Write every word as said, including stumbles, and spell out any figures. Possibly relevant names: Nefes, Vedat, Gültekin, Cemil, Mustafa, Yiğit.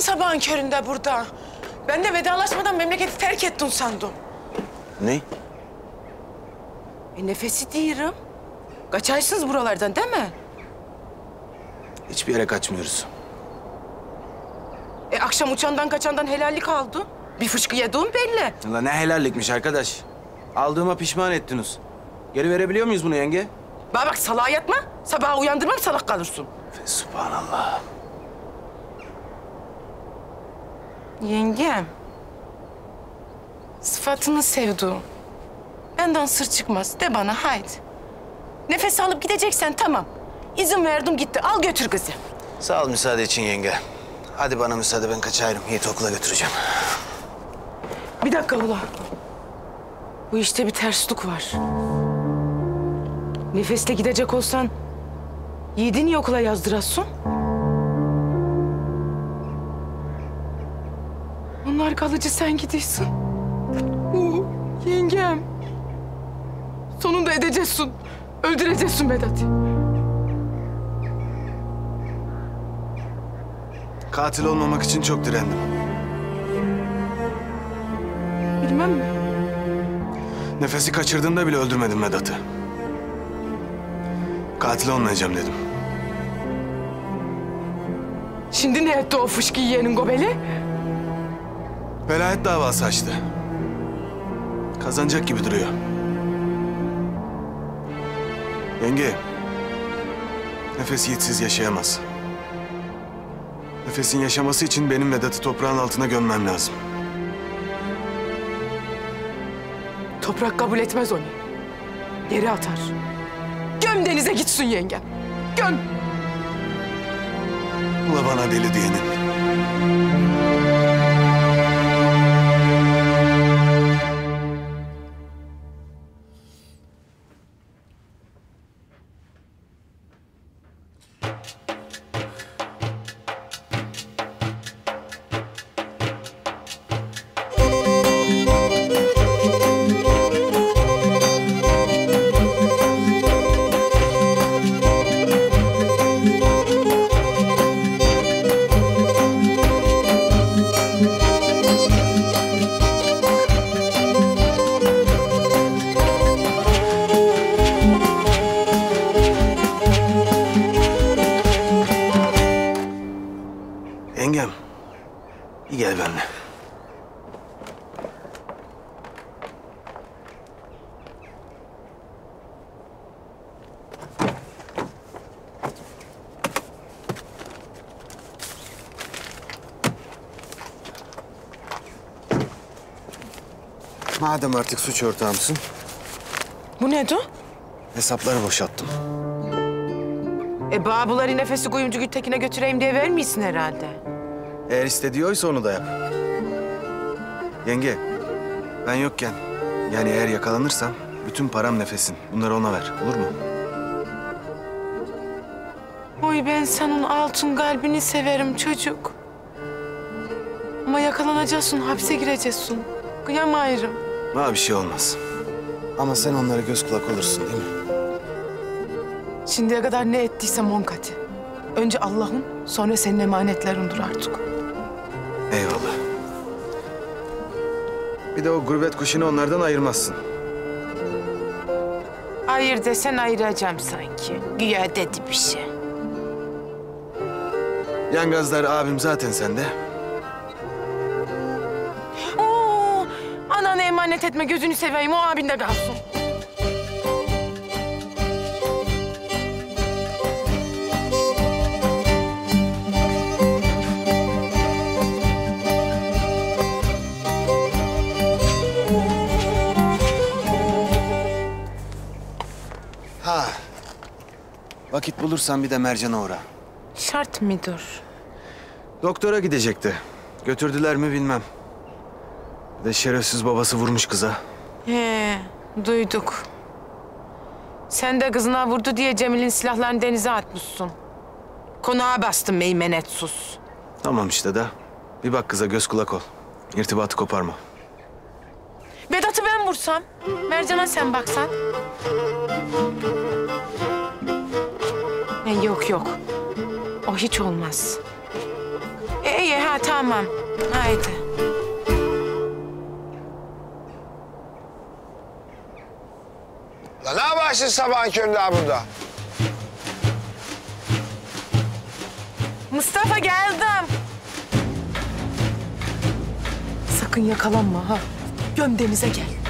çıkaydın sabahın köründe burada. Ben de vedalaşmadan memleketi terk ettin sandım. Ne? E, Nefesi diyorum. Kaçarsınız buralardan değil mi? Hiçbir yere kaçmıyoruz. E, akşam uçandan kaçandan helallik aldın. Bir fışkı yedin belli. Ulan ne helallikmiş arkadaş. Aldığıma pişman ettiniz. Geri verebiliyor muyuz bunu yenge? Bana bak salağa yatma. Sabaha uyandırmam salak kalırsın. Fesubhanallah. Yengem. Sıfatını sevdu. Benden sır çıkmaz. De bana haydi. Nefes alıp gideceksen tamam. İzin verdim gitti. Al götür kızı. Sağ ol müsaade için yenge. Hadi bana müsaade ben kaçayım. Yiğit'i okula götüreceğim. Bir dakika ula. Bu işte bir terslik var. Nefesle gidecek olsan Yiğit'i niye okula yazdırasın? Onlar kalıcı sen gidiyorsun. Uh, yengem. Sonunda edeceksin. Öldüreceksin Vedat'ı. Katil olmamak için çok direndim. Bilmem mi? Nefesi kaçırdığında bile öldürmedim Vedat'ı. Katil olmayacağım dedim. Şimdi ne etti o fışkı yiyenin gobeli? Velayet davası açtı. Kazanacak gibi duruyor. Yenge, Nefes Yiğitsiz yaşayamaz. Nefes'in yaşaması için benim Vedat'ı toprağın altına gömmem lazım. Toprak kabul etmez onu. Yere atar. Göm denize gitsin yengem. Göm. Ula bana deli diyenin. Madem artık suç ortağımsın. Bu neydi? Hesapları boşalttım. E babuları Nefes'i kuyumcu Gültekin'e götüreyim diye vermiyorsun herhalde. Eğer istediyorsa onu da yap. Yenge, ben yokken yani eğer yakalanırsam bütün param Nefes'in. Bunları ona ver, olur mu? Oy ben senin altın kalbini severim çocuk. Ama yakalanacaksın, hapse gireceksin. Kıyamayırım. Bana bir şey olmaz. Ama sen onlara göz kulak olursun değil mi? Şimdiye kadar ne ettiysem on katı. Önce Allah'ın, sonra senin emanetlerindir artık. Eyvallah. Bir de o gurbet kuşunu onlardan ayırmazsın. Ayır desen ayıracağım sanki. Güya dedi bir şey. Yangazlar abim zaten sende. Emanet etme, gözünü seveyim. O abinde kalsın. Ha. Vakit bulursan bir de Mercan'a uğra. Şart mıdır? Doktora gidecekti. Götürdüler mi bilmem. Bir de şerefsiz babası vurmuş kıza. He, duyduk. Sen de kızına vurdu diye Cemil'in silahlarını denize atmışsın. Konağa bastın meymenet sus. Tamam işte da. Bir bak kıza göz kulak ol. İrtibatı koparma. Vedat'ı ben vursam, Mercan'a sen baksan. Yok yok, o hiç olmaz. İyi ha tamam. Haydi. Lan ne yaparsın sabahın köründe burada? Mustafa geldim. Sakın yakalanma ha. Gömdemize gel.